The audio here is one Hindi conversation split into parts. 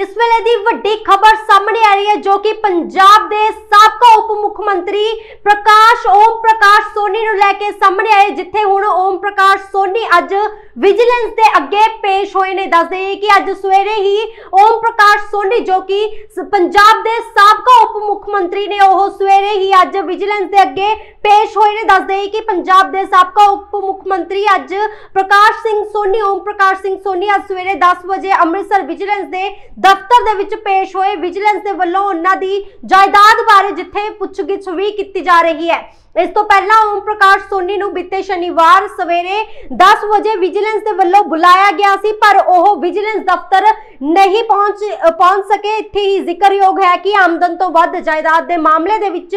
इस वेले दी वड्डी खबर सामने आ रही है जो कि पंजाब दे साबका उप मुख्यमंत्री ओम प्रकाश सोनी नूं लैके सामने आए, जिथे हुण ओम प्रकाश सोनी अज विजिलेंस दे अगे पेश होए ने। दस दे कि अज सवेरे ही ओम प्रकाश सोनी जो कि पंजाब दे साबका उप मुख्यमंत्री ने, ओह सवेरे ही अज विजिलेंस दे अगे पेश होए ने। दस दे कि पंजाब दे साबका उप मुख्यमंत्री अज ओम प्रकाश सिंह सोनी अज सवेरे 10 बजे अमृतसर विजिलेंस दे दफ्तर दे विच पेश होए। विजिलेंस दे वल्लों उन्हां दी जायदाद बारे जिथे पुछगिछ भी कीती जा रही है। इस तो पहला ओम प्रकाश सोनी नूं बीते शनिवार सवेरे 10 बजे विजिलेंस दे वल्लों बुलाया गया सी, पर ओह विजिलेंस दफ्तर नहीं पहुंच सके। इत्थे ही जिक्रयोग है कि आमदन तो वध जायदाद दे मामले दे विच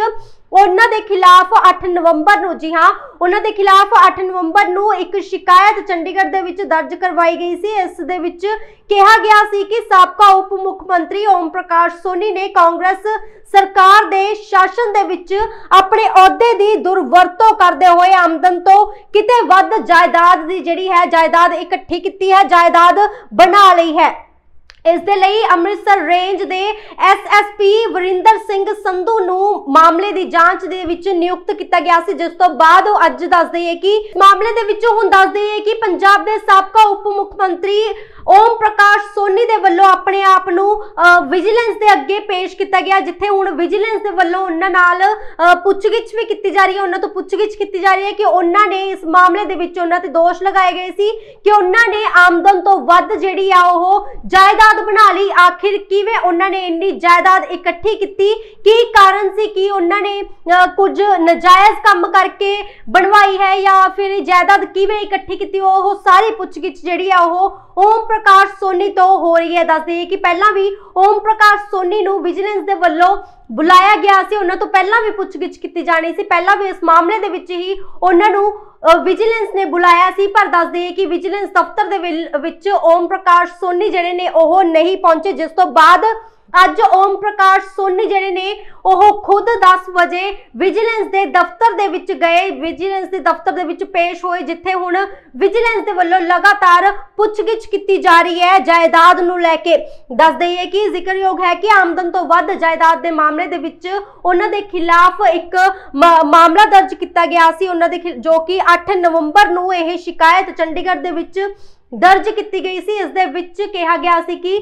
उन्हां दे खिलाफ 8 नवंबर नूं, जी हाँ, उन्हां दे खिलाफ 8 नवंबर नूं एक शिकायत चंडीगढ़ दे विच दर्ज करवाई गई सी। इस दे विच कहा गया सी कि साबका उप मुख्यमंत्री ओम प्रकाश सोनी ने कांग्रेस सरकार दे शासन दे विच अपने अहुदे दी दुरवरतों करदे होए आमदन तो किते वध जायदाद दी जिहड़ी है जायदाद इकट्ठी कीती है, जायदाद बना लई है। इस दे लई अमृतसर रेंज दे SSP वरिंदर सिंह संधू नू मामले दी जांच दे विच नियुक्त किया गया सी, जिस तो बाद ओह अज दसदे है कि मामले दे विच हुण दसदे है कि पंजाब दे साबका उप मुख्यमंत्री ओम प्रकाश सोनी दे वल्लों अपने आप नू विजिलेंस दे अगे पेश किया गया, जिथे हुण विजिलेंस दे वल्लों उन्हां नाल पुछगिछ भी कीती जा रही है। उन्हां तो पुछगिछ कीती जा रही है कि उन्हां ने इस मामले दे विच उन्हां ते दोष लगाए गए सी कि उन्हां ने आमदन तो वध जिहड़ी आ ओह जायदाद बना ली। आखिर किवें उन्हां ने इन्नी जायदाद इकट्ठी कीती, की कारण सी कि उन्हां ने कुछ नजायज़ काम करके बनवाई है या फिर जायदाद किवें इकट्ठी कीती, ओह सारी पुछगिछ जिहड़ी आ ओह ओम प्रकाश सोनी तो हो रही है। दस दिए कि पहला भी ओम प्रकाश सोनी नूं विजिलेंस दे वल्लों बुलाया गया सी, उन्हां तो पहला भी पुछगिछ कीती जानी सी, पहला भी इस मामले दे विच ही उन्हां नूं विजिलेंस ने बुलाया सी, पर दस दिए कि विजिलेंस दफ्तर दे विच ओम प्रकाश सोनी जिहड़े ने ओह नहीं पहुंचे, जिस तो बाद अज ओम प्रकाश सोनी जिहड़े ने ओह खुद 10 बजे विजिलेंस दे दफ्तर दे विच गए, विजिलेंस दे दफ्तर दे विच पेश होए, जिथे हुण विजिलेंस दे वल्लों लगातार पुछगिछ कीती जा रही है जायदाद नूं लैके। दस दईए कि जिक्रयोग है कि आमदन तो वध जायदाद दे मामले दे विच उन्हां दे खिलाफ एक मामला दर्ज किया गया सी, उन्हां दे जो कि 8 नवंबर नूं यह शिकायत चंडीगढ़ दे विच दर्ज की गई सी। इस दे विच कहा गया सी कि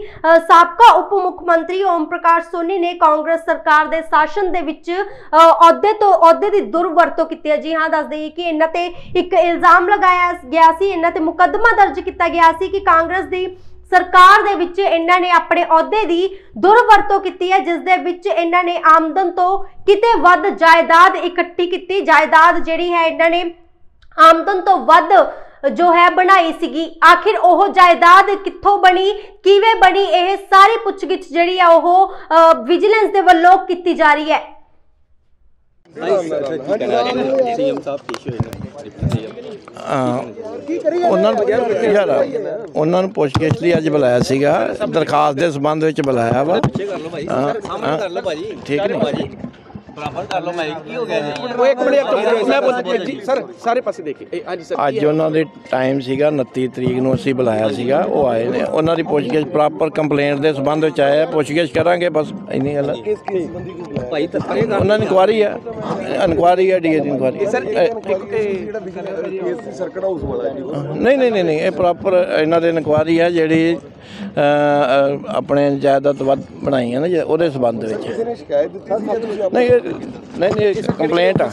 साबका उप मुख्यमंत्री ओम प्रकाश सोनी ने कांग्रेस सरकार दे शासन दे विच अहुदे दी दुरवरतों की है, जी हाँ, दस दईए कि इन्हां ते एक इल्जाम लगाया गया सी, इन्हां ते मुकदमा दर्ज किया गया सी कि कांग्रेस दी सरकार दे विच इन्हां ने अपने अहुदे दी दुरवरतों की है, जिस दे विच इन्हां ने आमदन तो किते वध जायदाद इकट्ठी की, जायदाद जिहड़ी है इन्हां ने आमदन तो वध जो है बनाई सीगी। आखिर ओह जायदाद कित्थों बनी, किवें बनी, यह सारी पुछगिछ जिहड़ी है ओह विजिलेंस दे वल्लों कीती जा रही है। उन्होंने पुछगिछ लई अज बुलाया सीगा, दरखास्त दे संबंध विच बुलाया वा, ठीक है। ਅੱਜ ਉਹਨਾਂ ਦੇ ਟਾਈਮ ਸੀਗਾ 29 ਤਰੀਕ ਨੂੰ ਅਸੀਂ ਬੁਲਾਇਆ ਸੀਗਾ, ਉਹ ਆਏ ਨੇ, ਉਹਨਾਂ ਦੀ ਪੁੱਛਗਿੱਛ ਪ੍ਰੋਪਰ ਕੰਪਲੇਂਟ ਦੇ ਸੰਬੰਧ ਵਿੱਚ ਆਇਆ, ਪੁੱਛਗਿੱਛ ਕਰਾਂਗੇ, ਬਸ ਇੰਨੀ ਗੱਲ। ਉਹਨਾਂ ਦੀ ਇਨਕੁਆਰੀ ਆ, ਇਨਕੁਆਰੀ ਆ, ਡੀਏ ਦੀ ਇਨਕੁਆਰੀ। ਨਹੀਂ, ਇਹ ਪ੍ਰੋਪਰ ਇਹਨਾਂ ਦੇ ਇਨਕੁਆਰੀ ਆ ਜਿਹੜੀ ਆਪਣੇ ਜਾਇਦਾਦ ਵੱਧ ਬਣਾਈ ਹੈ ਨਾ, ਉਹਦੇ ਸੰਬੰਧ ਵਿੱਚ। नहीं कंप्लेंट आ,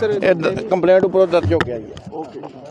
कंप्लेंट उपरों दर्ज हो गया।